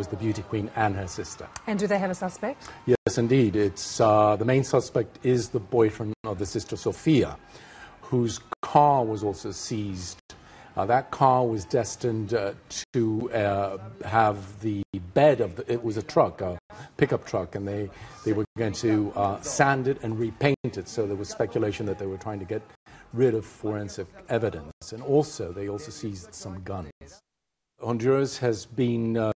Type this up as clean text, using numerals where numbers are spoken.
was the beauty queen and her sister. And do they have a suspect? Yes, indeed. It's the main suspect is the boyfriend of the sister Sophia, whose car was also seized. That car was destined to have the bed of the, it was a truck, a pickup truck, and they were going to sand it and repaint it. So there was speculation that they were trying to get rid of forensic evidence. And also, they also seized some guns. Honduras has been